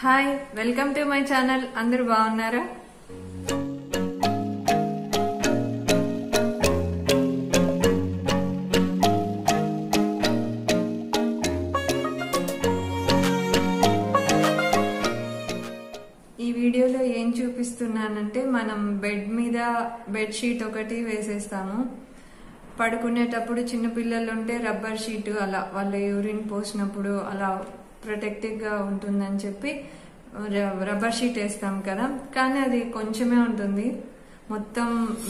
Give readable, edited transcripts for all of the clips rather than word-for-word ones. Hi welcome to my channel. అందరూ బాగున్నారా? ఈ వీడియోలో ఏం చూపిస్తున్నానంటే మనం బెడ్ మీద బెడ్ షీట్ ఒకటి వేసేస్తాము. పడుకునేటప్పుడు చిన్నపిల్లలు ఉంటే రబ్బర్ షీట్ అలా వాళ్ళ యూరిన్ పోసినప్పుడు అలా ప్రొటెక్టివ్ గా ఉంటుందని చెప్పి రబ్బర్ షీట్ వేస్తాం కదా, కానీ అది కొంచెమే ఉంటుంది, మొత్తం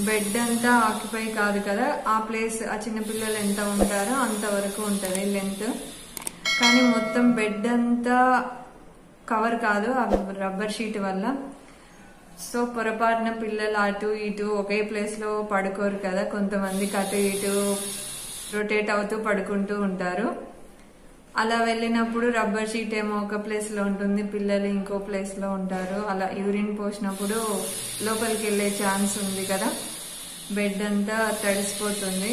బెడ్ అంతా ఆక్యుపై కాదు కదా. ఆ ప్లేస్ ఆ చిన్నపిల్లలు ఎంత ఉంటారో అంతవరకు ఉంటుంది లెంత్, కానీ మొత్తం బెడ్ అంతా కవర్ కాదు ఆ రబ్బర్ షీట్ వల్ల. సో పొరపాటున పిల్లలు అటు ఇటు ఒకే ప్లేస్ లో పడుకోరు కదా, కొంతమందికి అటు ఇటు రొటేట్ అవుతూ పడుకుంటూ ఉంటారు. అలా వెళ్ళినప్పుడు రబ్బర్ షీట్ ఏమో ఒక ప్లేస్ లో ఉంటుంది, పిల్లలు ఇంకో ప్లేస్ లో ఉంటారు. అలా యూరిన్ పోసినప్పుడు లోపలికి వెళ్లే ఛాన్స్ ఉంది కదా, బెడ్ అంతా తడిసిపోతుంది.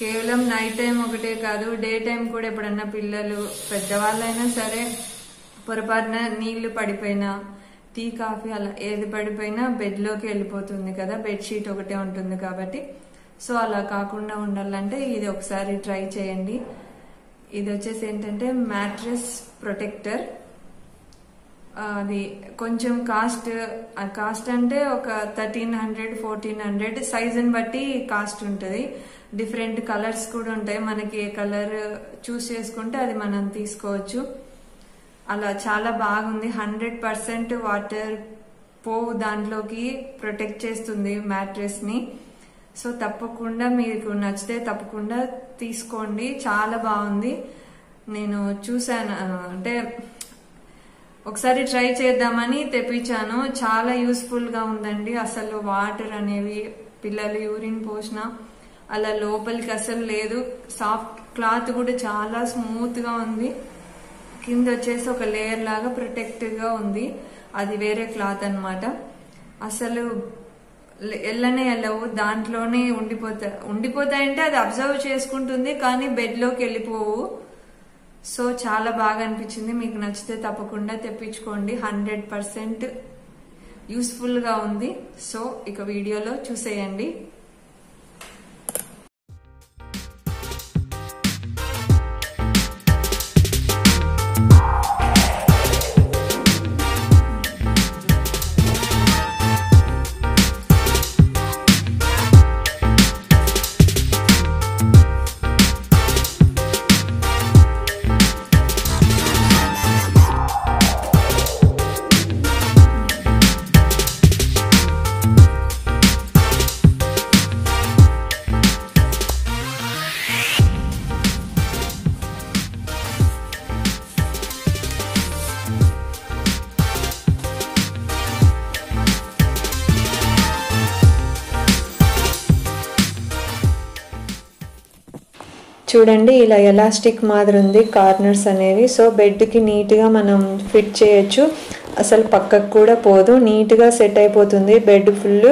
కేవలం నైట్ టైం ఒకటే కాదు, డే టైం కూడా ఎప్పుడన్నా పిల్లలు పెద్దవాళ్ళైనా సరే పొరపాటున నీళ్లు పడిపోయినా టీ కాఫీ అలా ఏది పడిపోయినా బెడ్ లోకి వెళ్ళిపోతుంది కదా, బెడ్ షీట్ ఒకటే ఉంటుంది కాబట్టి. సో అలా కాకుండా ఉండాలంటే ఇది ఒకసారి ట్రై చేయండి. ఇది వచ్చేసి ఏంటంటే మ్యాట్రెస్ ప్రొటెక్టర్. అది కొంచెం కాస్ట్ అంటే ఒక 1300 1400 సైజుని బట్టి కాస్ట్ ఉంటుంది. డిఫరెంట్ కలర్స్ కూడా ఉంటాయి, మనకి ఏ కలర్ చూస్ చేసుకుంటే అది మనం తీసుకోవచ్చు. అలా చాలా బాగుంది, 100% వాటర్ పోవు దాంట్లోకి ప్రొటెక్ట్ చేస్తుంది మ్యాట్రెస్ ని. సో తప్పకుండా మీకు నచ్చితే తప్పకుండా తీసుకోండి, చాలా బాగుంది. నేను చూసాను అంటే ఒకసారి ట్రై చేద్దామని తెప్పించాను. చాలా యూస్ఫుల్ గా ఉందండి, అసలు వాటర్ అనేవి పిల్లలు యూరిన్ పోసినా అలా లోపలికి అసలు లేదు. సాఫ్ట్ క్లాత్ కూడా చాలా స్మూత్ గా ఉంది, కింద వచ్చేసి ఒక లేయర్ లాగా ప్రొటెక్టివ్ గా ఉంది, అది వేరే క్లాత్ అన్నమాట. అసలు ఎల్లనే ఎల్లవు, దాంట్లోనే ఉండిపోతాయంటే అది అబ్జర్వ్ చేసుకుంటుంది, కానీ బెడ్ లోకి వెళ్ళిపోవు. సో చాలా బాగా అనిపించింది, మీకు నచ్చితే తప్పకుండా తెప్పించుకోండి, 100% యూస్ఫుల్ గా ఉంది. సో ఇక వీడియోలో చూసేయండి. చూడండి, ఇలా ఎలాస్టిక్ మాదిరి ఉంది కార్నర్స్ అనేవి. సో బెడ్కి నీట్గా మనం ఫిట్ చేయొచ్చు, అసలు పక్కకు కూడా పోదు, నీట్గా సెట్ అయిపోతుంది బెడ్ ఫుల్.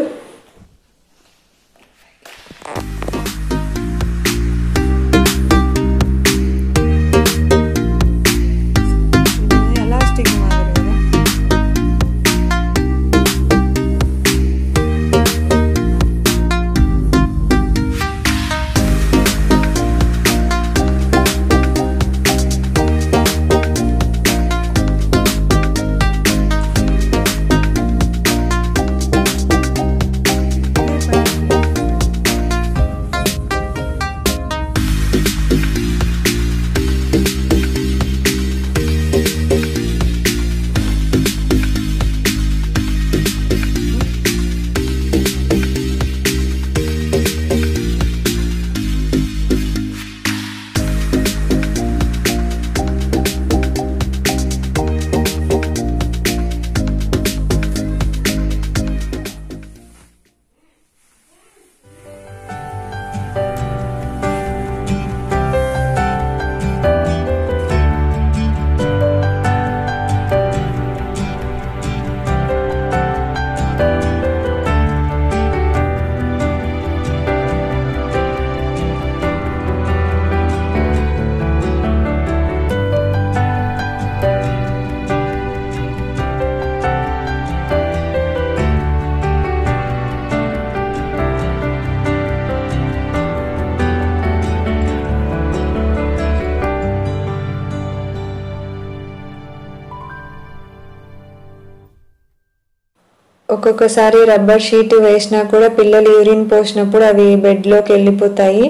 ఒక్కొక్కసారి రబ్బర్ షీట్ వేసినా కూడా పిల్లలు యూరిన్ పోసినప్పుడు అవి బెడ్లోకి వెళ్ళిపోతాయి.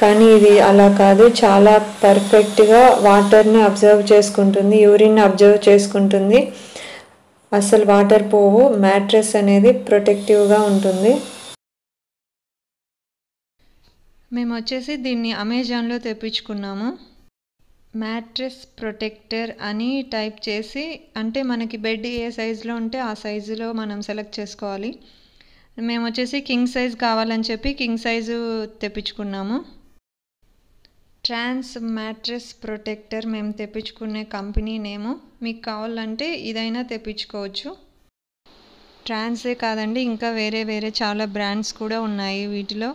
కానీ ఇది అలా కాదు, చాలా పర్ఫెక్ట్గా వాటర్ని అబ్జర్వ్ చేసుకుంటుంది, యూరిన్ అబ్జర్వ్ చేసుకుంటుంది. అసలు వాటర్ పోవు, మ్యాట్రెస్ అనేది ప్రొటెక్టివ్గా ఉంటుంది. మేము వచ్చేసి దీన్ని అమెజాన్లో తెప్పించుకున్నాము. మ్యాట్రెస్ ప్రొటెక్టర్ అని టైప్ చేసి, అంటే మనకి బెడ్ ఏ సైజులో ఉంటే ఆ సైజులో మనం సెలెక్ట్ చేసుకోవాలి. మేము వచ్చేసి కింగ్ సైజ్ కావాలని చెప్పి కింగ్ సైజు తెప్పించుకున్నాము. ట్రాన్స్ మ్యాట్రెస్ ప్రొటెక్టర్ మేము తెప్పించుకునే కంపెనీ నేము. మీకు కావాలంటే ఇదైనా తెప్పించుకోవచ్చు. ట్రాన్సే కాదండి, ఇంకా వేరే వేరే చాలా బ్రాండ్స్ కూడా ఉన్నాయి. వీటిలో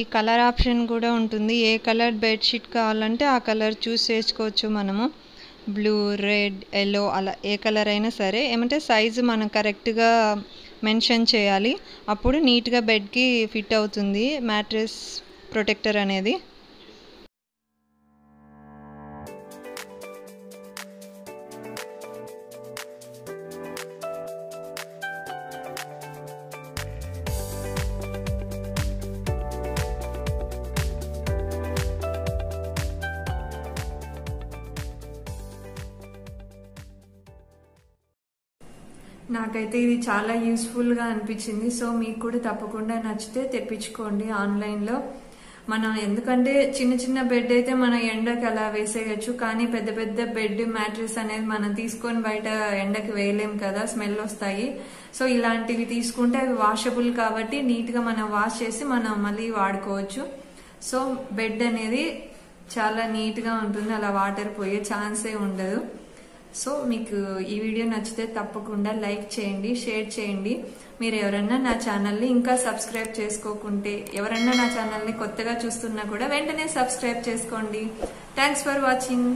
ఈ కలర్ ఆప్షన్ కూడా ఉంటుంది. ఏ కలర్ బెడ్షీట్ కావాలంటే ఆ కలర్ చూస్ చేసుకోవచ్చు మనము. బ్లూ, రెడ్, ఎల్లో అలా ఏ కలర్ అయినా సరే. ఏమంటే సైజు మనం కరెక్ట్గా మెన్షన్ చేయాలి, అప్పుడు నీట్గా బెడ్కి ఫిట్ అవుతుంది మ్యాట్రెస్ ప్రొటెక్టర్ అనేది. నాకైతే ఇది చాలా యూస్ఫుల్గా అనిపించింది. సో మీకు కూడా తప్పకుండా నచ్చితే తెప్పించుకోండి ఆన్లైన్లో. మనం ఎందుకంటే చిన్న చిన్న బెడ్ అయితే మనం ఎండకి అలా వేసేయచ్చు, కానీ పెద్ద పెద్ద బెడ్ మ్యాట్రెస్ అనేది మనం తీసుకొని బయట ఎండకి వేయలేం కదా, స్మెల్ వస్తాయి. సో ఇలాంటివి తీసుకుంటే అవి వాషబుల్ కాబట్టి నీట్గా మనం వాష్ చేసి మనం మళ్ళీ వాడుకోవచ్చు. సో బెడ్ అనేది చాలా నీట్గా ఉంటుంది, అలా వాటర్ పోయే ఛాన్సే ఉండదు. సో మీకు ఈ వీడియో నచ్చితే తప్పకుండా లైక్ చేయండి, షేర్ చేయండి. మీరు ఎవరన్నా నా ఛానల్ని ఇంకా సబ్స్క్రైబ్ చేసుకోకుంటే, ఎవరన్నా నా ఛానల్ని కొత్తగా చూస్తున్నా కూడా వెంటనే సబ్స్క్రైబ్ చేసుకోండి. Thanks for watching.